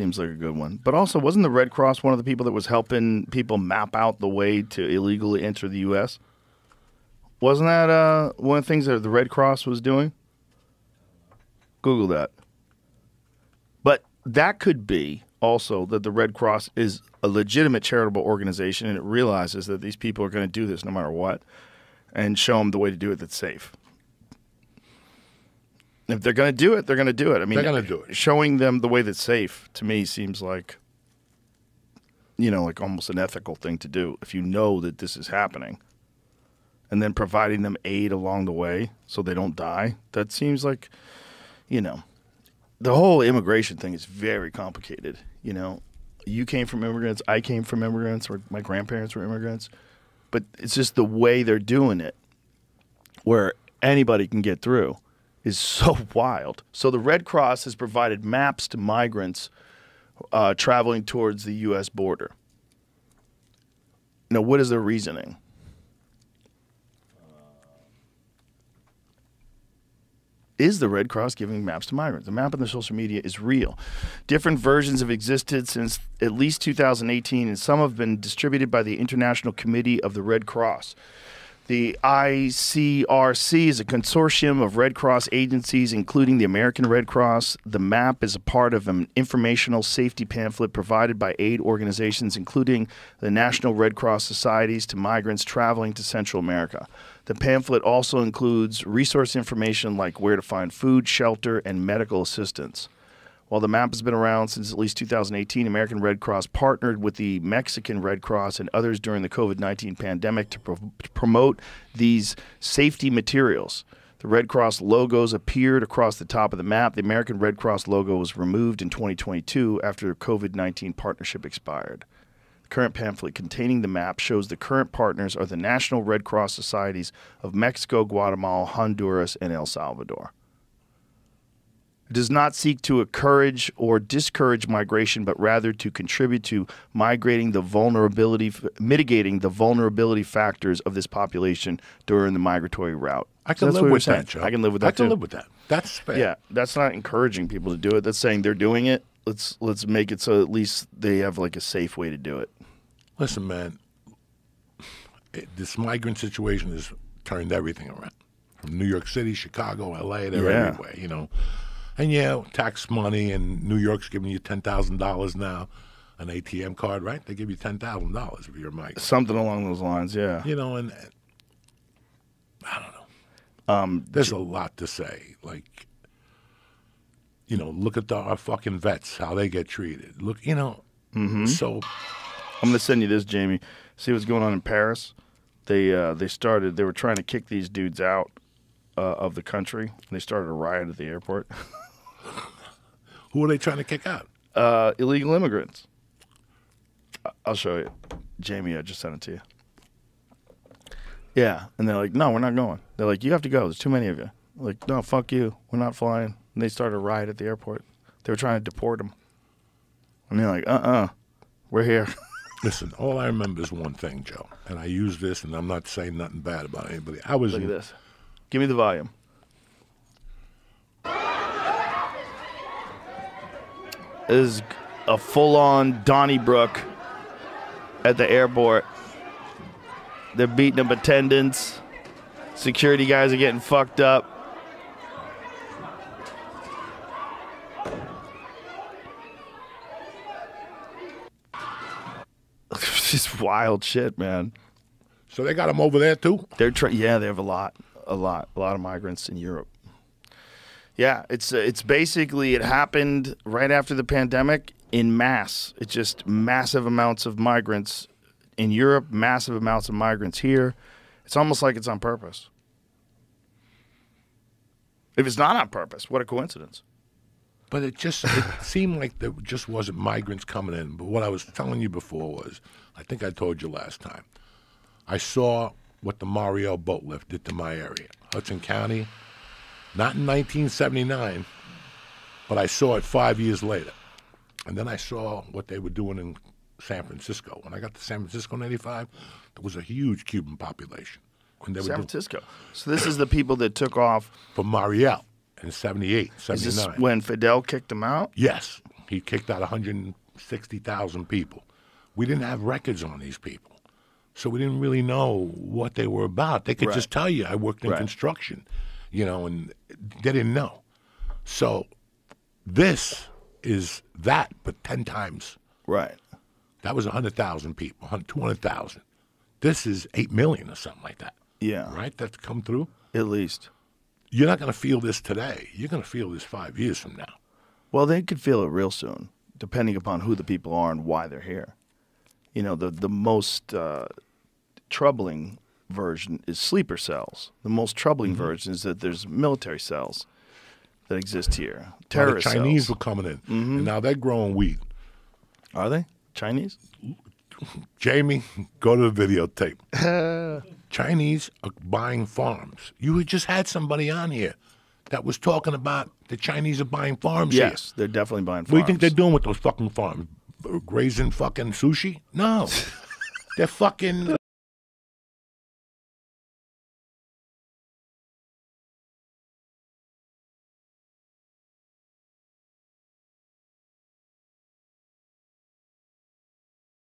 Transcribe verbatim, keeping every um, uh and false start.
seems like a good one. But also, wasn't the Red Cross one of the people that was helping people map out the way to illegally enter the U S? Wasn't that uh, one of the things that the Red Cross was doing? Google that. But that could be also that the Red Cross is a legitimate charitable organization, and it realizes that these people are going to do this no matter what, and show them the way to do it that's safe. If they're going to do it, they're going to do it. I mean, they're going to do it. Showing them the way that's safe, to me, seems like, you know, like almost an ethical thing to do if you know that this is happening. And then providing them aid along the way so they don't die. That seems like, you know, the whole immigration thing is very complicated. You know, you came from immigrants. I came from immigrants, or my grandparents were immigrants. But it's just the way they're doing it, where anybody can get through, is so wild. So the Red Cross has provided maps to migrants uh, traveling towards the U S border. Now, what is their reasoning? Is the Red Cross giving maps to migrants? The map on the social media is real. Different versions have existed since at least two thousand eighteen, and some have been distributed by the International Committee of the Red Cross. The I C R C is a consortium of Red Cross agencies, including the American Red Cross. The map is a part of an informational safety pamphlet provided by aid organizations, including the National Red Cross Societies, to migrants traveling to Central America. The pamphlet also includes resource information like where to find food, shelter, and medical assistance. While the map has been around since at least two thousand eighteen, American Red Cross partnered with the Mexican Red Cross and others during the COVID nineteen pandemic to, pro to promote these safety materials. The Red Cross logos appeared across the top of the map. The American Red Cross logo was removed in twenty twenty-two after the COVID nineteen partnership expired. The current pamphlet containing the map shows the current partners are the National Red Cross Societies of Mexico, Guatemala, Honduras, and El Salvador. Does not seek to encourage or discourage migration, but rather to contribute to migrating the vulnerability, mitigating the vulnerability factors of this population during the migratory route. I can live with that, Joe. I can live with that. I can live with that. That's fair. Yeah, that's not encouraging people to do it. That's saying they're doing it. Let's let's make it so at least they have like a safe way to do it. Listen, man, it, this migrant situation has turned everything around. From New York City, Chicago, L A, they're yeah. everywhere. You know. And, yeah, tax money, and New York's giving you ten thousand dollars now, an A T M card, right? They give you ten thousand dollars if you're a migrant. Something along those lines, yeah. You know, and, and I don't know. Um, There's a lot to say. Like, you know, look at the, our fucking vets, how they get treated. Look, you know, mm-hmm. so. I'm going to send you this, Jamie. See what's going on in Paris? They, uh, they started, they were trying to kick these dudes out uh, of the country, and they started a riot at the airport. Who are they trying to kick out? Uh, illegal immigrants. I'll show you. Jamie, I just sent it to you. Yeah. And they're like, no, we're not going. They're like, you have to go. There's too many of you. I'm like, no, fuck you. We're not flying. And they started a riot at the airport. They were trying to deport them. And they're like, uh-uh. We're here. Listen, all I remember is one thing, Joe. And I use this, and I'm not saying nothing bad about anybody. I was Look at this. Give me the volume. Is a full-on Donnybrook at the airport. They're beating up attendants. Security guys are getting fucked up. It's just wild shit, man. So they got them over there too? They're tra yeah, they have a lot, a lot, a lot of migrants in Europe. Yeah, it's it's basically it happened right after the pandemic in mass. It's just massive amounts of migrants in Europe, massive amounts of migrants here. It's almost like it's on purpose. If it's not on purpose, what a coincidence. But it just it seemed like there just wasn't migrants coming in. But what I was telling you before was, I think I told you last time, I saw what the Mario Boatlift did to my area, Hudson County. Not in nineteen seventy-nine, but I saw it five years later. And then I saw what they were doing in San Francisco. When I got to San Francisco in eighty-five, there was a huge Cuban population. When they San were Francisco. Doing... So this is the people that took off. From Mariel in seventy-eight, seventy-nine. Is this when Fidel kicked them out? Yes. He kicked out one hundred sixty thousand people. We didn't have records on these people, so we didn't really know what they were about. They could right. just tell you, I worked in right. construction, you know, and they didn't know. So this is that, but ten times. Right. That was one hundred thousand people, two hundred thousand. This is eight million or something like that. Yeah. Right? That's come through? At least. You're not going to feel this today. You're going to feel this five years from now. Well, they could feel it real soon, depending upon who the people are and why they're here. You know, the, the most uh, troubling version is sleeper cells. The most troubling mm-hmm. version is that there's military cells that exist here. Terrorist cells. Well, the Chinese were coming in, mm-hmm. and now they're growing weed. Are they? Chinese? Jamie, go to the videotape. Chinese are buying farms. You just had somebody on here that was talking about the Chinese are buying farms yes, here. Yes, they're definitely buying farms. What do you think they're doing with those fucking farms? Grazing fucking sushi? No. They're fucking